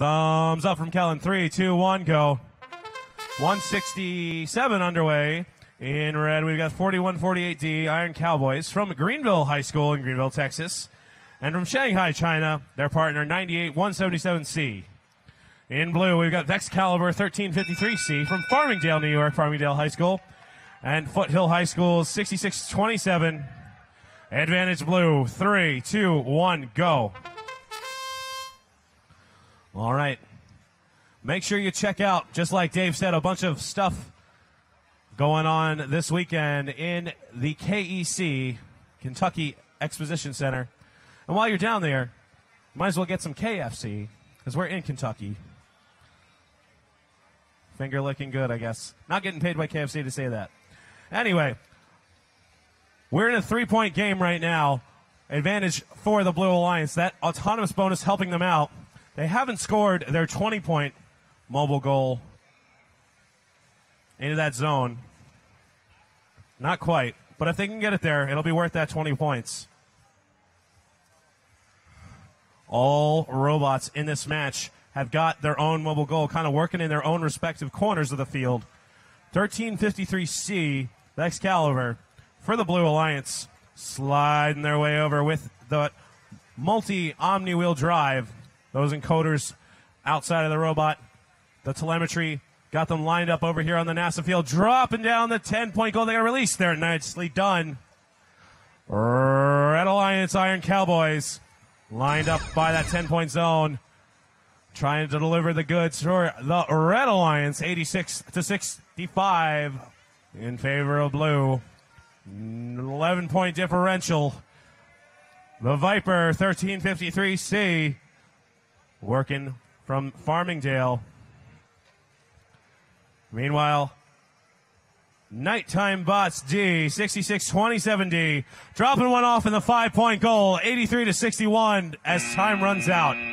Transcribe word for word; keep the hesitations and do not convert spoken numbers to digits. Thumbs up from Kellen. Three, two, one, go. one sixty-seven underway. In red, we've got forty-one forty-eight D, Iron Cowboys, from Greenville High School in Greenville, Texas. And from Shanghai, China, their partner, nine eight one seven seven C. In blue, we've got Vexcalibur thirteen fifty-three C from Farmingdale, New York, Farmingdale High School. And Foothill High School, sixty-six twenty-seven. Advantage blue. Three, two, one, go. All right. Make sure you check out, just like Dave said, a bunch of stuff going on this weekend in the K E C, Kentucky Exposition Center. And while you're down there, might as well get some K F C, because we're in Kentucky. Finger licking good, I guess. Not getting paid by K F C to say that. Anyway, we're in a three-point game right now. Advantage for the Blue Alliance. That autonomous bonus helping them out. They haven't scored their twenty-point mobile goal into that zone. Not quite. But if they can get it there, it'll be worth that twenty points. All robots in this match have got their own mobile goal, kind of working in their own respective corners of the field. thirteen fifty-three C, Excalibur, for the Blue Alliance, sliding their way over with the multi-omni-wheel drive. Those encoders outside of the robot. The telemetry got them lined up over here on the NASA field. Dropping down the ten-point goal. They got released there. Nicely done. Red Alliance, Iron Cowboys, lined up by that ten-point zone, trying to deliver the goods for the Red Alliance. eighty-six to sixty-five in favor of Blue. eleven-point differential. The Viper, thirteen fifty-three C, working from Farmingdale. Meanwhile, Nighttime Bots D, sixty-six twenty-seven D, dropping one off in the five-point goal, eighty-three to sixty-one as time runs out.